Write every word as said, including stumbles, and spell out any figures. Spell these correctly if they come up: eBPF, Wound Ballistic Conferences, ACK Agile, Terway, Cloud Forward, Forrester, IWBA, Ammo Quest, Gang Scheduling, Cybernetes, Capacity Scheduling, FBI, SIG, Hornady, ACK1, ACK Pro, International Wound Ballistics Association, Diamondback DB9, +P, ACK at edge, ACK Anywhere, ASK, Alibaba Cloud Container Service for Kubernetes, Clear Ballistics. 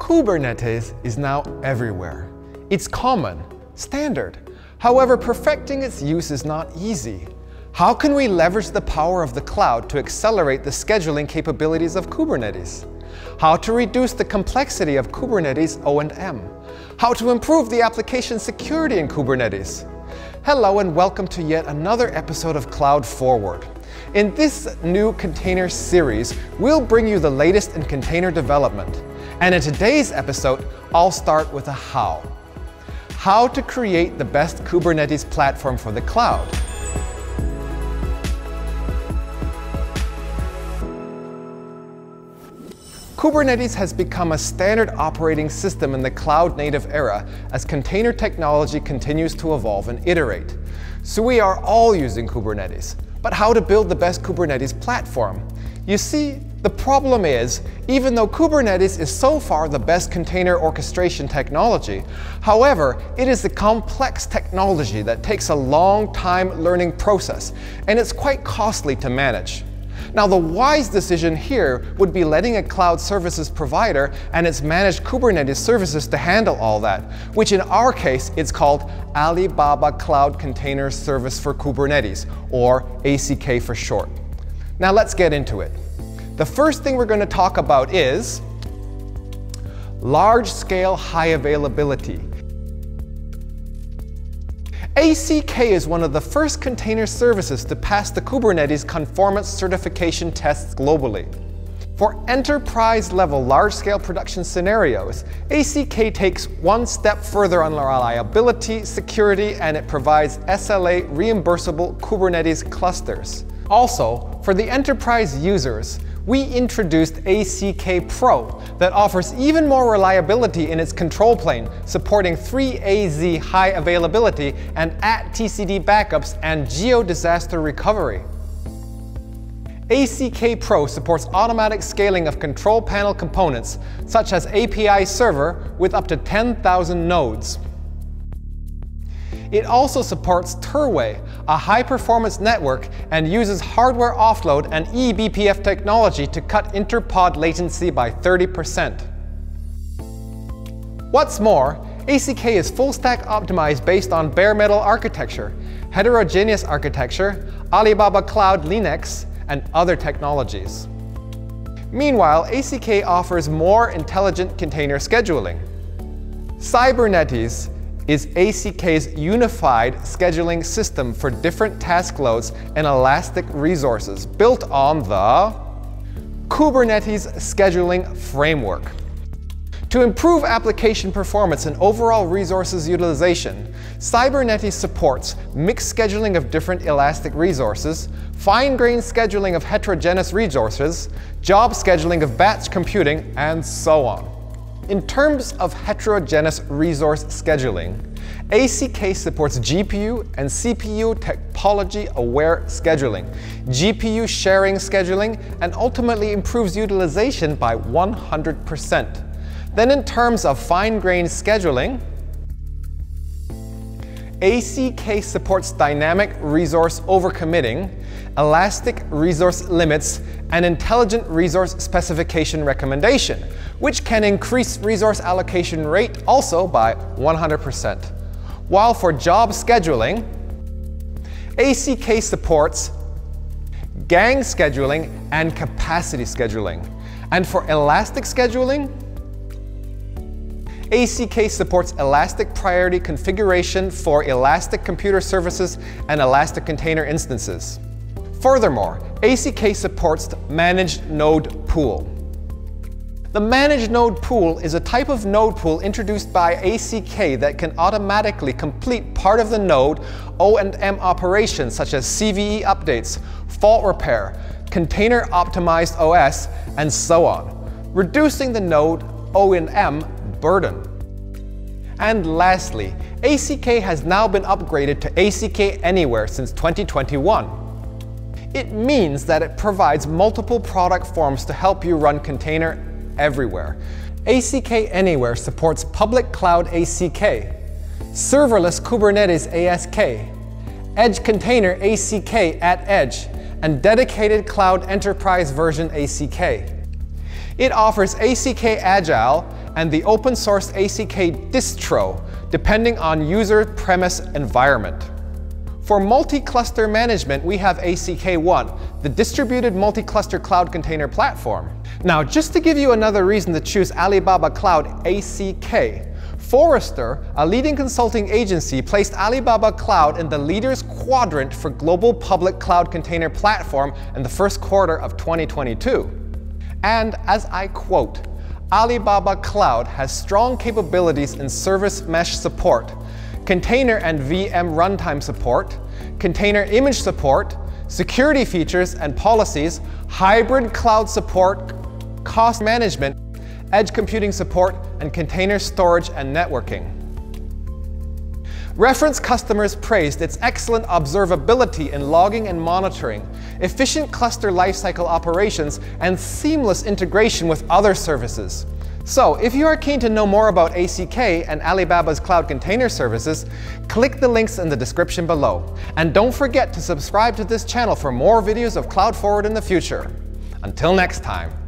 Kubernetes is now everywhere. It's common, standard. However, perfecting its use is not easy. How can we leverage the power of the cloud to accelerate the scheduling capabilities of Kubernetes? How to reduce the complexity of Kubernetes O and M? How to improve the application security in Kubernetes? Hello and welcome to yet another episode of Cloud Forward. In this new container series, we'll bring you the latest in container development. And in today's episode, I'll start with a how. How to create the best Kubernetes platform for the cloud. Kubernetes has become a standard operating system in the cloud-native era as container technology continues to evolve and iterate. So we are all using Kubernetes. But how to build the best Kubernetes platform? You see, the problem is, even though Kubernetes is so far the best container orchestration technology, however, it is a complex technology that takes a long time learning process, and it's quite costly to manage. Now, the wise decision here would be letting a cloud services provider and its managed Kubernetes services to handle all that, which in our case, it's called Alibaba Cloud Container Service for Kubernetes, or A C K for short. Now, let's get into it. The first thing we're going to talk about is large-scale high availability. A C K is one of the first container services to pass the Kubernetes conformance certification tests globally. For enterprise-level large-scale production scenarios, A C K takes one step further on reliability, security, and it provides S L A reimbursable Kubernetes clusters. Also, for the enterprise users, we introduced A C K Pro that offers even more reliability in its control plane, supporting three A Z high availability and at T C D backups and geo-disaster recovery. A C K Pro supports automatic scaling of control panel components, such as A P I server with up to ten thousand nodes. It also supports Terway, a high-performance network, and uses hardware offload and e B P F technology to cut inter-pod latency by thirty percent. What's more, A C K is full-stack optimized based on bare metal architecture, heterogeneous architecture, Alibaba Cloud Linux, and other technologies. Meanwhile, A C K offers more intelligent container scheduling. Cybernetes is A C K's unified scheduling system for different task loads and elastic resources built on the Kubernetes Scheduling Framework. To improve application performance and overall resources utilization, Cybernetes supports mixed scheduling of different elastic resources, fine-grained scheduling of heterogeneous resources, job scheduling of batch computing, and so on. In terms of heterogeneous resource scheduling, A C K supports G P U and C P U topology-aware scheduling, G P U sharing scheduling, and ultimately improves utilization by one hundred percent. Then in terms of fine-grained scheduling, A C K supports dynamic resource overcommitting, elastic resource limits, and intelligent resource specification recommendation, which can increase resource allocation rate also by one hundred percent. While for job scheduling, A C K supports gang scheduling and capacity scheduling. And for elastic scheduling, A C K supports elastic priority configuration for elastic computer services and elastic container instances. Furthermore, A C K supports managed node pool. The managed node pool is a type of node pool introduced by A C K that can automatically complete part of the node O and M operations such as C V E updates, fault repair, container optimized O S, and so on, reducing the node O and M burden. And lastly, A C K has now been upgraded to A C K Anywhere since twenty twenty-one. It means that it provides multiple product forms to help you run container everywhere. A C K Anywhere supports public cloud A C K, serverless Kubernetes A S K, edge container A C K at edge, and dedicated cloud enterprise version A C K. It offers A C K Agile, and the open source A C K distro, depending on user premise environment. For multi-cluster management, we have A C K one, the distributed multi-cluster cloud container platform. Now, just to give you another reason to choose Alibaba Cloud A C K, Forrester, a leading consulting agency, placed Alibaba Cloud in the leaders quadrant for global public cloud container platform in the first quarter of twenty twenty-two. And as I quote, Alibaba Cloud has strong capabilities in service mesh support, container and V M runtime support, container image support, security features and policies, hybrid cloud support, cost management, edge computing support, and container storage and networking. Reference customers praised its excellent observability in logging and monitoring, efficient cluster lifecycle operations, and seamless integration with other services. So, if you are keen to know more about A C K and Alibaba's Cloud Container Services, click the links in the description below. And don't forget to subscribe to this channel for more videos of Cloud Forward in the future. Until next time.